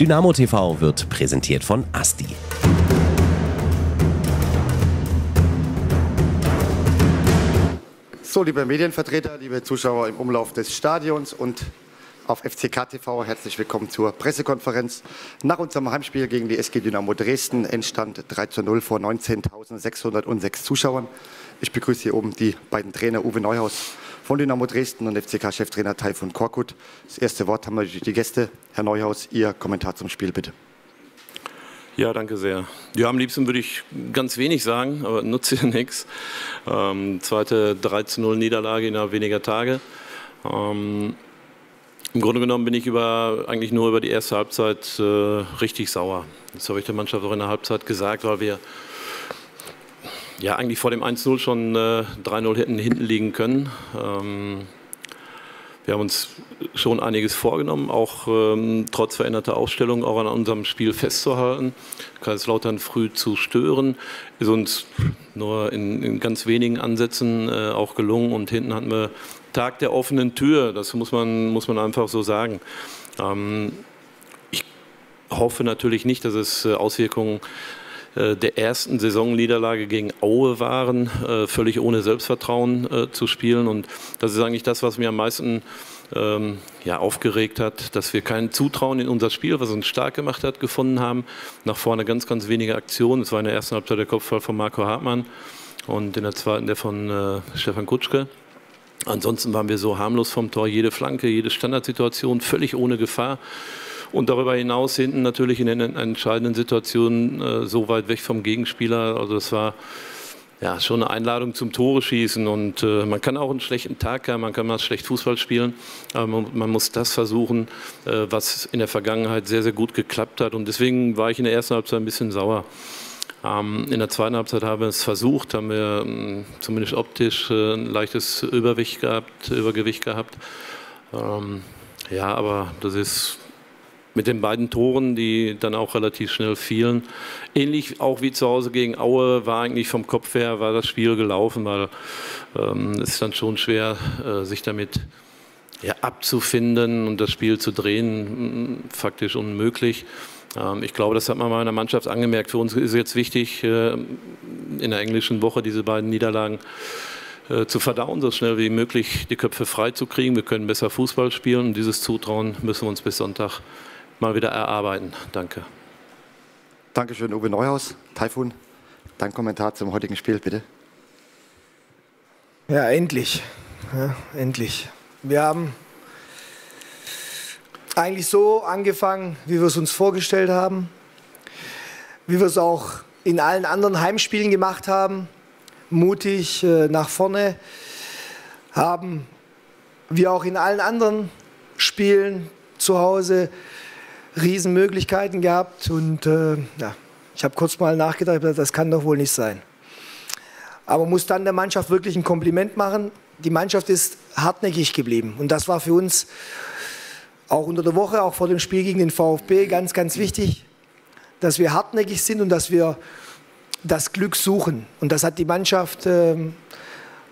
DynamoTV wird präsentiert von ASTI. So, liebe Medienvertreter, liebe Zuschauer im Umlauf des Stadions und auf FCK TV, herzlich willkommen zur Pressekonferenz. Nach unserem Heimspiel gegen die SG Dynamo Dresden entstand 3:0 vor 19.606 Zuschauern. Ich begrüße hier oben die beiden Trainer Uwe Neuhaus von Dynamo Dresden und FCK-Cheftrainer Tayfun Korkut. Das erste Wort haben wir die Gäste. Herr Neuhaus, Ihr Kommentar zum Spiel bitte. Ja, danke sehr. Ja, am liebsten würde ich ganz wenig sagen, aber nutzt ja nichts. Zweite 3:0-Niederlage innerhalb weniger Tage. Im Grunde genommen bin ich eigentlich nur über die erste Halbzeit richtig sauer. Das habe ich der Mannschaft auch in der Halbzeit gesagt, weil wir ja eigentlich vor dem 1:0 schon 3:0 hätten hinten liegen können. Wir haben uns schon einiges vorgenommen, auch trotz veränderter Aufstellung, auch an unserem Spiel festzuhalten, Kaiserslautern früh zu stören. Ist uns nur in ganz wenigen Ansätzen auch gelungen und hinten hatten wir Tag der offenen Tür, das muss man einfach so sagen. Ich hoffe natürlich nicht, dass es Auswirkungen der ersten Saisonniederlage gegen Aue waren, völlig ohne Selbstvertrauen zu spielen. Und das ist eigentlich das, was mir am meisten ja, aufgeregt hat, dass wir kein Zutrauen in unser Spiel, was uns stark gemacht hat, gefunden haben. Nach vorne ganz, ganz wenige Aktionen. Es war in der ersten Halbzeit der Kopfball von Marco Hartmann und in der zweiten der von Stefan Kutschke. Ansonsten waren wir so harmlos vom Tor, jede Flanke, jede Standardsituation, völlig ohne Gefahr. Und darüber hinaus hinten natürlich in den entscheidenden Situationen so weit weg vom Gegenspieler. Also das war ja schon eine Einladung zum Tore schießen. Und man kann auch einen schlechten Tag haben, man kann mal schlecht Fußball spielen. Aber man muss das versuchen, was in der Vergangenheit sehr, sehr gut geklappt hat. Und deswegen war ich in der ersten Halbzeit ein bisschen sauer. In der zweiten Halbzeit haben wir es versucht, haben wir zumindest optisch ein leichtes Übergewicht gehabt. Ja, aber das ist mit den beiden Toren, die dann auch relativ schnell fielen. Ähnlich auch wie zu Hause gegen Aue war eigentlich vom Kopf her war das Spiel gelaufen, weil es ist dann schon schwer, sich damit ja, abzufinden und das Spiel zu drehen, faktisch unmöglich. Ich glaube, das hat man meiner Mannschaft angemerkt. Für uns ist jetzt wichtig, in der englischen Woche diese beiden Niederlagen zu verdauen, so schnell wie möglich die Köpfe frei zu kriegen. Wir können besser Fußball spielen und dieses Zutrauen müssen wir uns bis Sonntag mal wieder erarbeiten. Danke. Dankeschön, Uwe Neuhaus. Tayfun, dein Kommentar zum heutigen Spiel, bitte. Ja, endlich. Ja, endlich. Wir haben eigentlich so angefangen, wie wir es uns vorgestellt haben, wie wir es auch in allen anderen Heimspielen gemacht haben. Mutig nach vorne haben wir auch in allen anderen Spielen zu Hause Riesenmöglichkeiten gehabt und ja, ich habe kurz mal nachgedacht, das kann doch wohl nicht sein. Aber muss dann der Mannschaft wirklich ein Kompliment machen. Die Mannschaft ist hartnäckig geblieben und das war für uns auch unter der Woche, auch vor dem Spiel gegen den VfB ganz, ganz wichtig, dass wir hartnäckig sind und dass wir das Glück suchen. Und das hat die Mannschaft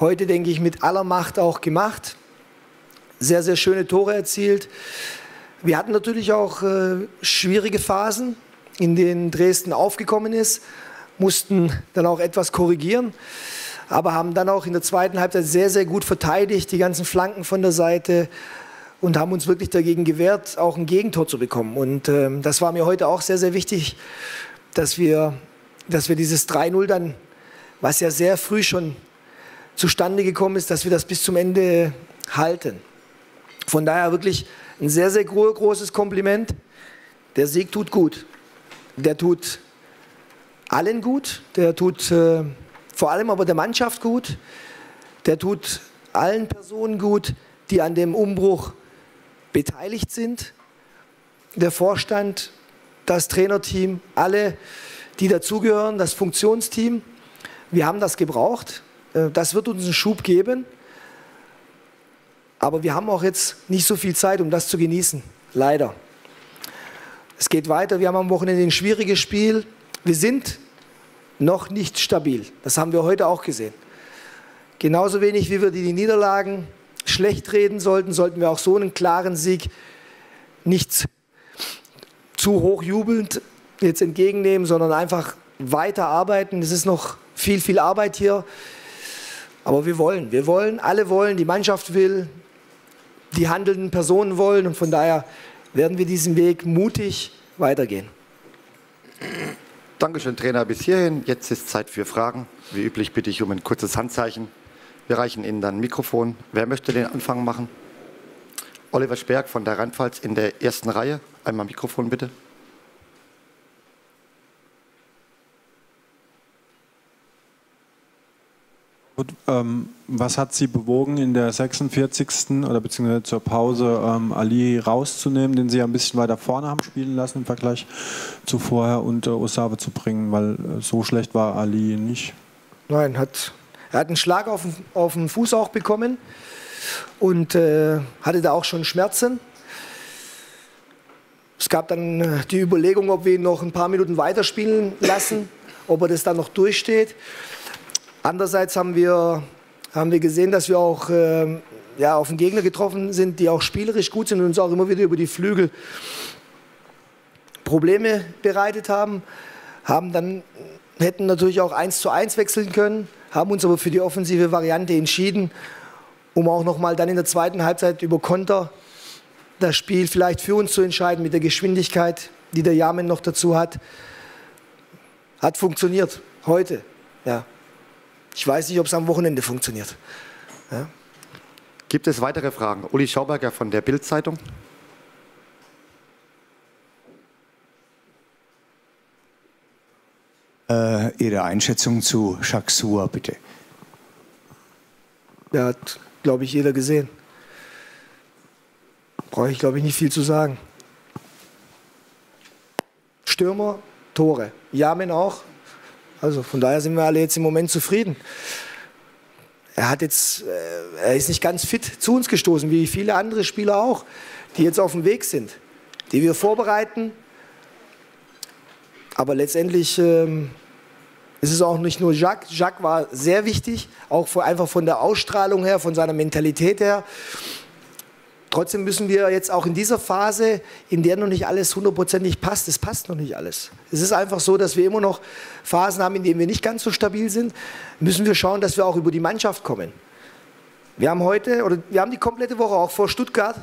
heute, denke ich, mit aller Macht auch gemacht. Sehr, sehr schöne Tore erzielt. Wir hatten natürlich auch schwierige Phasen, in denen Dresden aufgekommen ist, mussten dann auch etwas korrigieren, aber haben dann auch in der zweiten Halbzeit sehr, sehr gut verteidigt, die ganzen Flanken von der Seite und haben uns wirklich dagegen gewehrt, auch ein Gegentor zu bekommen. Und das war mir heute auch sehr, sehr wichtig, dass wir dieses 3:0 dann, was ja sehr früh schon zustande gekommen ist, dass wir das bis zum Ende halten. Von daher wirklich ein sehr, sehr großes Kompliment. Der Sieg tut gut. Der tut allen gut. Der tut vor allem aber der Mannschaft gut. Der tut allen Personen gut, die an dem Umbruch beteiligt sind. Der Vorstand, das Trainerteam, alle, die dazugehören, das Funktionsteam. Wir haben das gebraucht. Das wird uns einen Schub geben. Aber wir haben auch jetzt nicht so viel Zeit, um das zu genießen. Leider. Es geht weiter. Wir haben am Wochenende ein schwieriges Spiel. Wir sind noch nicht stabil. Das haben wir heute auch gesehen. Genauso wenig, wie wir die Niederlagen schlecht reden sollten, sollten wir auch so einen klaren Sieg nicht zu hochjubelnd jetzt entgegennehmen, sondern einfach weiterarbeiten. Es ist noch viel, viel Arbeit hier. Aber wir wollen, alle wollen, die Mannschaft will, die handelnden Personen wollen. Und von daher werden wir diesen Weg mutig weitergehen. Dankeschön, Trainer, bis hierhin. Jetzt ist Zeit für Fragen. Wie üblich bitte ich um ein kurzes Handzeichen. Wir reichen Ihnen dann ein Mikrofon. Wer möchte den Anfang machen? Oliver Sperg von der Rheinpfalz in der ersten Reihe. Einmal Mikrofon bitte. Was hat Sie bewogen, in der 46. oder beziehungsweise zur Pause Ali rauszunehmen, den Sie ja ein bisschen weiter vorne haben spielen lassen im Vergleich zu vorher, und Osawe zu bringen, weil so schlecht war Ali nicht? Nein, er hat einen Schlag auf den Fuß auch bekommen und hatte da auch schon Schmerzen. Es gab dann die Überlegung, ob wir ihn noch ein paar Minuten weiterspielen lassen, ob er das dann noch durchsteht. Andererseits haben wir gesehen, dass wir auch auf den Gegner getroffen sind, die auch spielerisch gut sind und uns auch immer wieder über die Flügel Probleme bereitet haben. Hätten natürlich auch 1:1 wechseln können, haben uns aber für die offensive Variante entschieden, um auch nochmal dann in der zweiten Halbzeit über Konter das Spiel vielleicht für uns zu entscheiden, mit der Geschwindigkeit, die der Ehrmann noch dazu hat. Hat funktioniert, heute, ja. Ich weiß nicht, ob es am Wochenende funktioniert. Ja. Gibt es weitere Fragen? Uli Schauberger von der Bildzeitung. Ihre Einschätzung zu Jacques Suhr, bitte. Ja, hat, glaube ich, jeder gesehen. Brauche ich, glaube ich, nicht viel zu sagen. Stürmer, Tore. Ehrmann auch. Also von daher sind wir alle jetzt im Moment zufrieden. Er ist nicht ganz fit zu uns gestoßen, wie viele andere Spieler auch, die jetzt auf dem Weg sind, die wir vorbereiten. Aber letztendlich ist es auch nicht nur Jacques. Jacques war sehr wichtig, auch einfach von der Ausstrahlung her, von seiner Mentalität her. Trotzdem müssen wir jetzt auch in dieser Phase, in der noch nicht alles hundertprozentig passt, es passt noch nicht alles. Es ist einfach so, dass wir immer noch Phasen haben, in denen wir nicht ganz so stabil sind, müssen wir schauen, dass wir auch über die Mannschaft kommen. Wir haben die komplette Woche auch vor Stuttgart.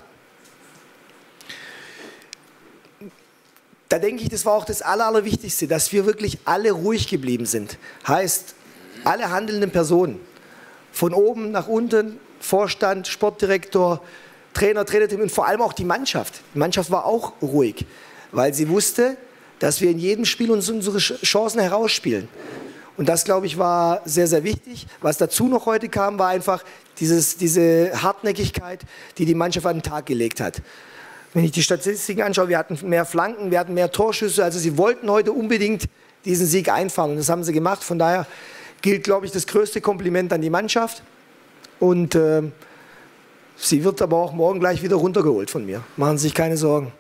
Da denke ich, das war auch das Allerwichtigste, dass wir wirklich alle ruhig geblieben sind. Heißt, alle handelnden Personen, von oben nach unten, Vorstand, Sportdirektor, Trainer, Trainerteam und vor allem auch die Mannschaft. Die Mannschaft war auch ruhig, weil sie wusste, dass wir in jedem Spiel uns unsere Chancen herausspielen. Und das, glaube ich, war sehr, sehr wichtig. Was dazu noch heute kam, war einfach diese Hartnäckigkeit, die die Mannschaft an den Tag gelegt hat. Wenn ich die Statistiken anschaue, wir hatten mehr Flanken, wir hatten mehr Torschüsse. Also sie wollten heute unbedingt diesen Sieg einfahren und das haben sie gemacht. Von daher gilt, glaube ich, das größte Kompliment an die Mannschaft. Und sie wird aber auch morgen gleich wieder runtergeholt von mir. Machen Sie sich keine Sorgen.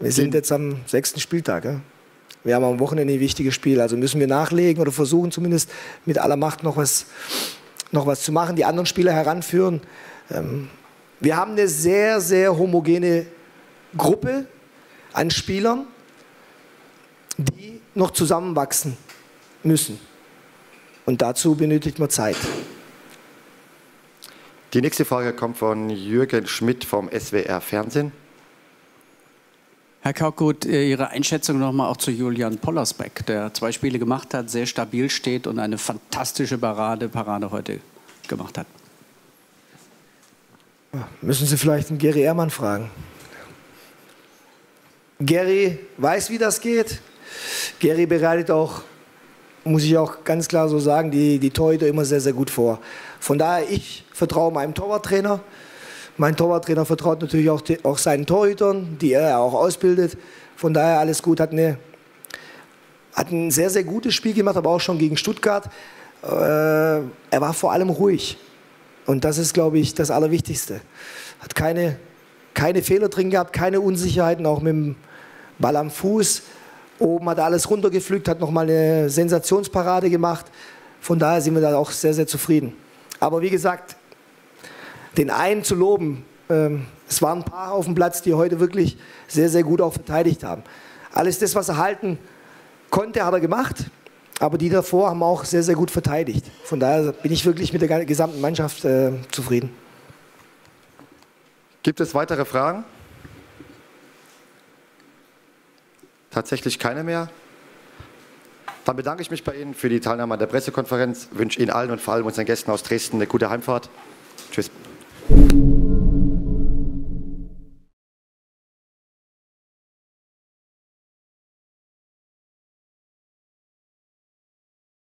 Wir sind jetzt am 6. Spieltag. Ja? Wir haben am Wochenende ein wichtiges Spiel. Also müssen wir nachlegen oder versuchen zumindest mit aller Macht noch was zu machen, die anderen Spieler heranführen. Wir haben eine sehr, sehr homogene Gruppe an Spielern, die noch zusammenwachsen müssen. Und dazu benötigt man Zeit. Die nächste Frage kommt von Jürgen Schmidt vom SWR Fernsehen. Herr Korkut, Ihre Einschätzung nochmal auch zu Julian Pollersbeck, der 2 Spiele gemacht hat, sehr stabil steht und eine fantastische Parade heute gemacht hat. Müssen Sie vielleicht einen Gary Ehrmann fragen. Gary weiß, wie das geht. Gary bereitet auch, muss ich auch ganz klar so sagen, die Torhüter immer sehr, sehr gut vor. Von daher, ich vertraue meinem Torwarttrainer. Mein Torwarttrainer vertraut natürlich auch seinen Torhütern, die er auch ausbildet. Von daher alles gut. Hat ein sehr, sehr gutes Spiel gemacht, aber auch schon gegen Stuttgart. Er war vor allem ruhig. Und das ist, glaube ich, das Allerwichtigste. Hat keine Fehler drin gehabt, keine Unsicherheiten, auch mit dem Ball am Fuß. Oben hat er alles runtergepflückt, hat nochmal eine Sensationsparade gemacht. Von daher sind wir da auch sehr, sehr zufrieden. Aber wie gesagt, den einen zu loben, Es waren ein paar auf dem Platz, die heute wirklich sehr, sehr gut auch verteidigt haben. Alles das, was er halten konnte, hat er gemacht. Aber die davor haben auch sehr, sehr gut verteidigt. Von daher bin ich wirklich mit der gesamten Mannschaft zufrieden. Gibt es weitere Fragen? Tatsächlich keine mehr. Dann bedanke ich mich bei Ihnen für die Teilnahme an der Pressekonferenz. Wünsche Ihnen allen und vor allem unseren Gästen aus Dresden eine gute Heimfahrt. Tschüss.